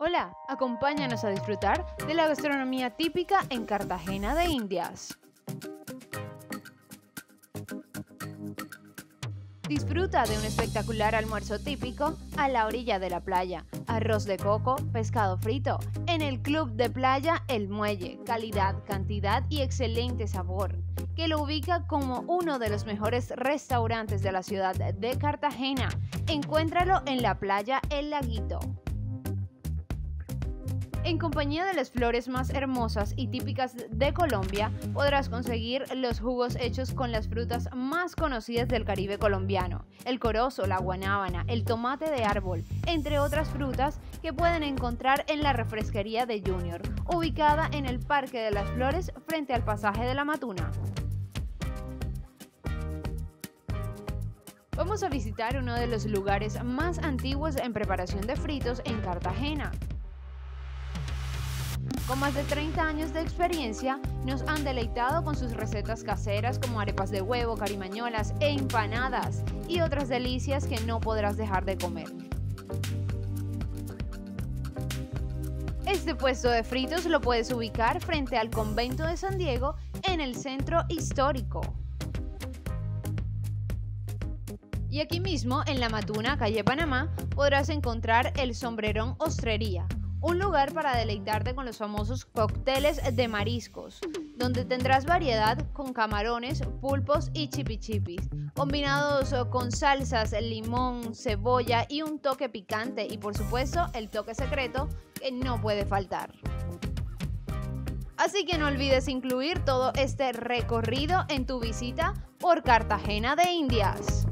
Hola, acompáñanos a disfrutar de la gastronomía típica en Cartagena de Indias. Disfruta de un espectacular almuerzo típico a la orilla de la playa, arroz de coco, pescado frito, en el Club de Playa El Muelle, calidad, cantidad y excelente sabor, que lo ubica como uno de los mejores restaurantes de la ciudad de Cartagena. Encuéntralo en la playa El Laguito. En compañía de las flores más hermosas y típicas de Colombia, podrás conseguir los jugos hechos con las frutas más conocidas del Caribe colombiano, el corozo, la guanábana, el tomate de árbol, entre otras frutas que pueden encontrar en la refresquería de Junior, ubicada en el Parque de las Flores frente al pasaje de la Matuna. Vamos a visitar uno de los lugares más antiguos en preparación de fritos en Cartagena. Con más de 30 años de experiencia, nos han deleitado con sus recetas caseras como arepas de huevo, carimañolas e empanadas y otras delicias que no podrás dejar de comer. Este puesto de fritos lo puedes ubicar frente al convento de San Diego en el Centro Histórico. Y aquí mismo, en la Matuna, calle Panamá, podrás encontrar el Sombrerón Ostrería, un lugar para deleitarte con los famosos cócteles de mariscos, donde tendrás variedad con camarones, pulpos y chipichipis, combinados con salsas, limón, cebolla y un toque picante y, por supuesto, el toque secreto que no puede faltar. Así que no olvides incluir todo este recorrido en tu visita por Cartagena de Indias.